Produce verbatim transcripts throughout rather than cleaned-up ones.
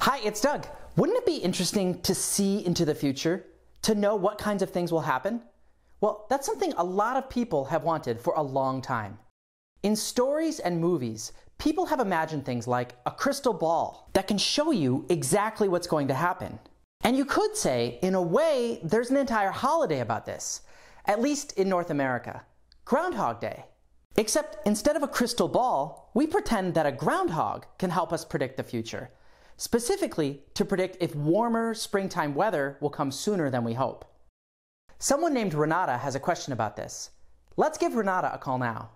Hi, it's Doug. Wouldn't it be interesting to see into the future? To know what kinds of things will happen? Well, that's something a lot of people have wanted for a long time. In stories and movies, people have imagined things like a crystal ball that can show you exactly what's going to happen. And you could say, in a way, there's an entire holiday about this, at least in North America. Groundhog Day. Except instead of a crystal ball, we pretend that a groundhog can help us predict the future. Specifically, to predict if warmer springtime weather will come sooner than we hope. Someone named Renatta has a question about this. Let's give Renatta a call now.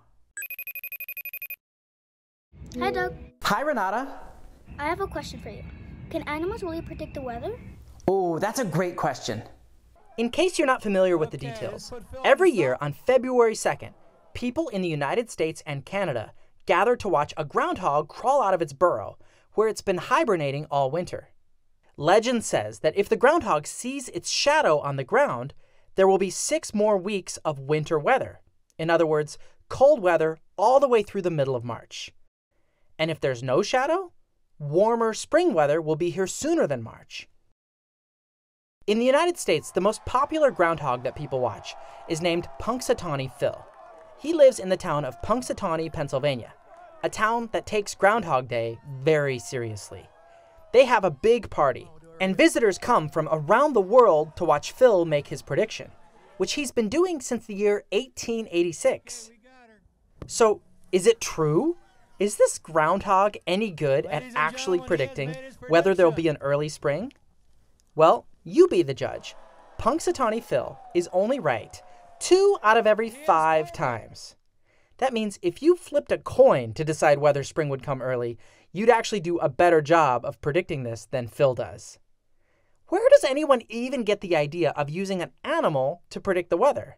Hi, Doug. Hi, Renatta. I have a question for you. Can animals really predict the weather? Oh, that's a great question. In case you're not familiar with the details, every year on February second, people in the United States and Canada gather to watch a groundhog crawl out of its burrow, where it's been hibernating all winter. Legend says that if the groundhog sees its shadow on the ground, there will be six more weeks of winter weather. In other words, cold weather all the way through the middle of March. And if there's no shadow, warmer spring weather will be here sooner than March. In the United States, the most popular groundhog that people watch is named Punxsutawney Phil. He lives in the town of Punxsutawney, Pennsylvania, a town that takes Groundhog Day very seriously. They have a big party, and visitors come from around the world to watch Phil make his prediction, which he's been doing since the year eighteen eighty-six. So, is it true? Is this groundhog any good at actually predicting whether there'll be an early spring? Well, you be the judge. Punxsutawney Phil is only right two out of every five times. That means if you flipped a coin to decide whether spring would come early, you'd actually do a better job of predicting this than Phil does. Where does anyone even get the idea of using an animal to predict the weather?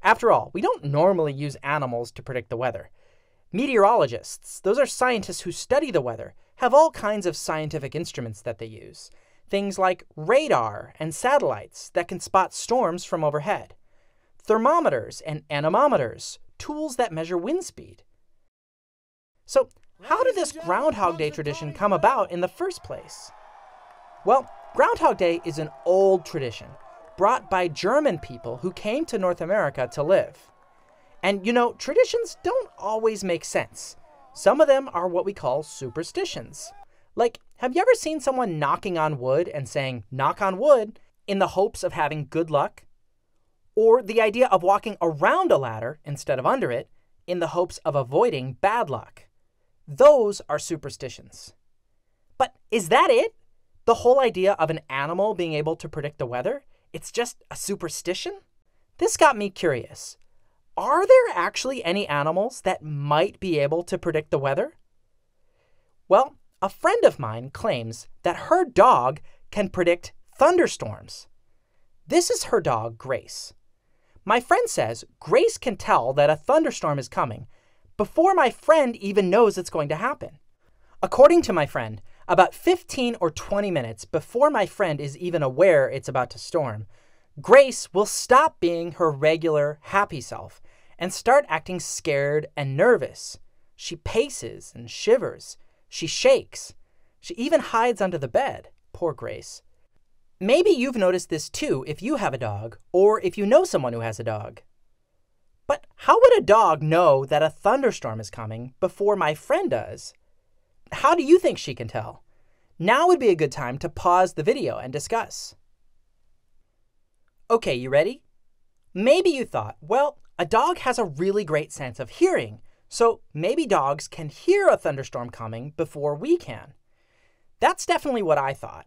After all, we don't normally use animals to predict the weather. Meteorologists, those are scientists who study the weather, have all kinds of scientific instruments that they use. Things like radar and satellites that can spot storms from overhead. Thermometers and anemometers, tools that measure wind speed. So, how did this Groundhog Day tradition come about in the first place? Well, Groundhog Day is an old tradition brought by German people who came to North America to live. And you know, traditions don't always make sense. Some of them are what we call superstitions. Like, have you ever seen someone knocking on wood and saying, "knock on wood," in the hopes of having good luck? Or the idea of walking around a ladder instead of under it in the hopes of avoiding bad luck. Those are superstitions. But is that it? The whole idea of an animal being able to predict the weather? It's just a superstition? This got me curious. Are there actually any animals that might be able to predict the weather? Well, a friend of mine claims that her dog can predict thunderstorms. This is her dog, Grace. My friend says Grace can tell that a thunderstorm is coming before my friend even knows it's going to happen. According to my friend, about fifteen or twenty minutes before my friend is even aware it's about to storm, Grace will stop being her regular, happy self and start acting scared and nervous. She paces and shivers. She shakes. She even hides under the bed. Poor Grace. Maybe you've noticed this too if you have a dog, or if you know someone who has a dog. But how would a dog know that a thunderstorm is coming before my friend does? How do you think she can tell? Now would be a good time to pause the video and discuss. Okay, you ready? Maybe you thought, well, a dog has a really great sense of hearing, so maybe dogs can hear a thunderstorm coming before we can. That's definitely what I thought.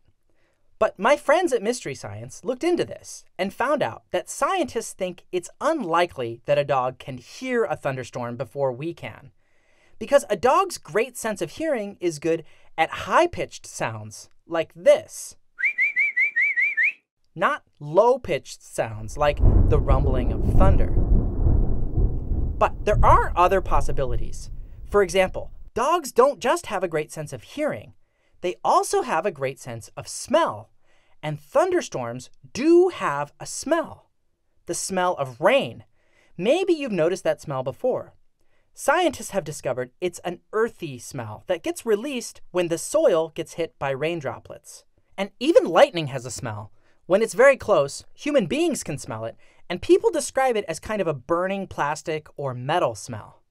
But my friends at Mystery Science looked into this and found out that scientists think it's unlikely that a dog can hear a thunderstorm before we can, because a dog's great sense of hearing is good at high-pitched sounds like this, not low-pitched sounds like the rumbling of thunder. But there are other possibilities. For example, dogs don't just have a great sense of hearing. They also have a great sense of smell, and thunderstorms do have a smell. The smell of rain. Maybe you've noticed that smell before. Scientists have discovered it's an earthy smell that gets released when the soil gets hit by rain droplets. And even lightning has a smell. When it's very close, human beings can smell it, and people describe it as kind of a burning plastic or metal smell.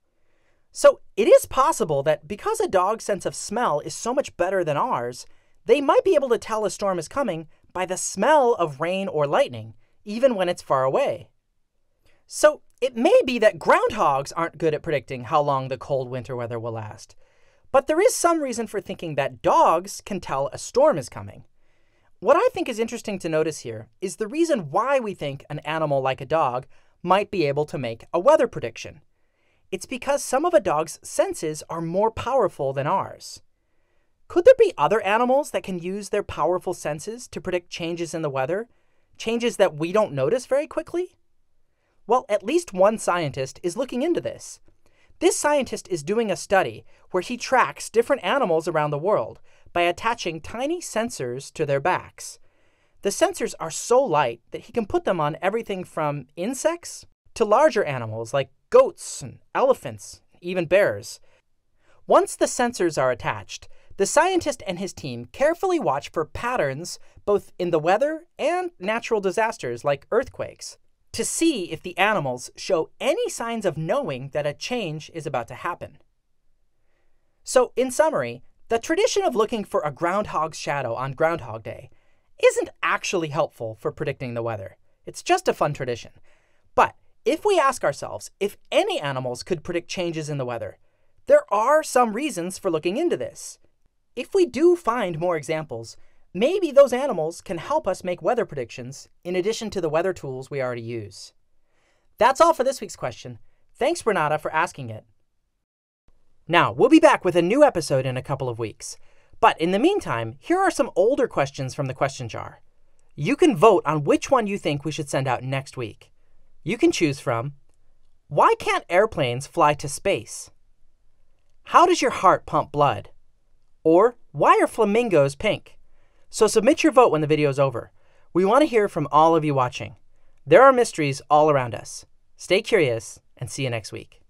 So it is possible that because a dog's sense of smell is so much better than ours, they might be able to tell a storm is coming by the smell of rain or lightning, even when it's far away. So it may be that groundhogs aren't good at predicting how long the cold winter weather will last, but there is some reason for thinking that dogs can tell a storm is coming. What I think is interesting to notice here is the reason why we think an animal like a dog might be able to make a weather prediction. It's because some of a dog's senses are more powerful than ours. Could there be other animals that can use their powerful senses to predict changes in the weather, changes that we don't notice very quickly? Well, at least one scientist is looking into this. This scientist is doing a study where he tracks different animals around the world by attaching tiny sensors to their backs. The sensors are so light that he can put them on everything from insects to larger animals like goats and elephants, even bears. Once the sensors are attached, the scientist and his team carefully watch for patterns both in the weather and natural disasters like earthquakes to see if the animals show any signs of knowing that a change is about to happen. So, in summary, the tradition of looking for a groundhog's shadow on Groundhog Day isn't actually helpful for predicting the weather. It's just a fun tradition. But if we ask ourselves if any animals could predict changes in the weather, there are some reasons for looking into this. If we do find more examples, maybe those animals can help us make weather predictions in addition to the weather tools we already use. That's all for this week's question. Thanks, Renatta, for asking it. Now, we'll be back with a new episode in a couple of weeks. But in the meantime, here are some older questions from the question jar. You can vote on which one you think we should send out next week. You can choose from: why can't airplanes fly to space? How does your heart pump blood? Or, why are flamingos pink? So submit your vote when the video is over. We want to hear from all of you watching. There are mysteries all around us. Stay curious and see you next week.